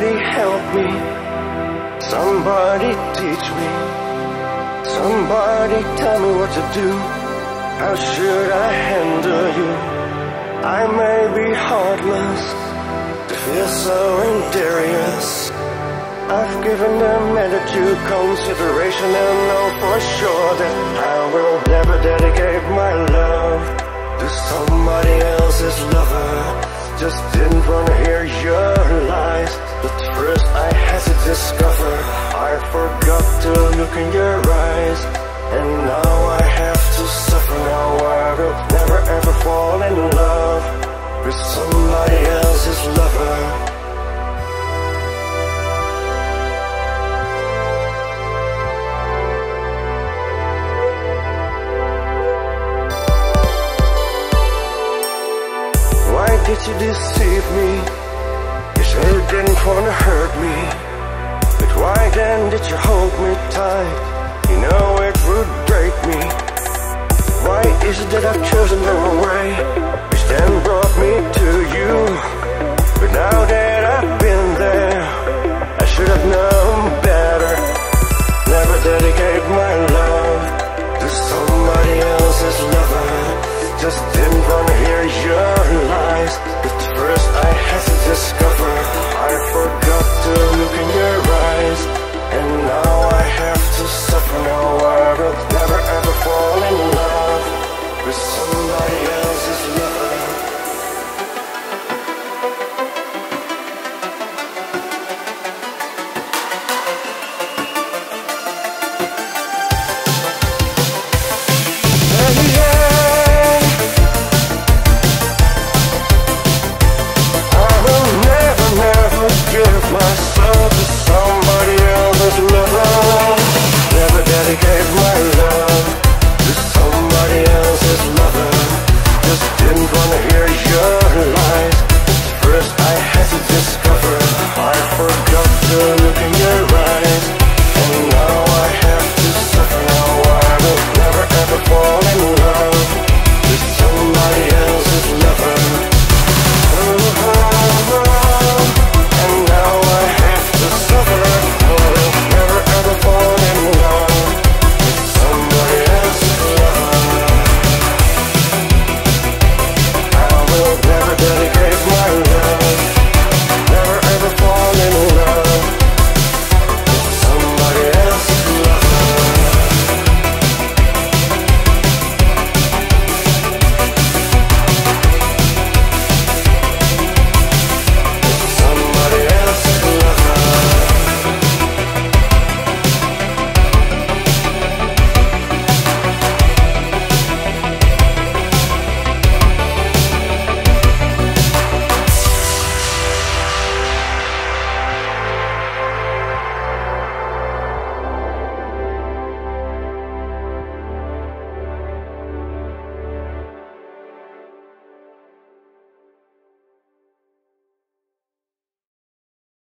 Somebody help me, somebody teach me, somebody tell me what to do. How should I handle you? I may be heartless, to feel so injurious. I've given them attitude consideration and know for sure that I will never dedicate my love to somebody else's lover. Just didn't wanna hear your lies, but first I had to discover I forgot to look in your eyes, and now I have to suffer. Now I will never ever fall in love with somebody else's lover. Did you deceive me? You sure didn't want to hurt me, but why then did you hold me tight? You know it would break me. Why is it that I've chosen the wrong way, which then brought me to you? But now that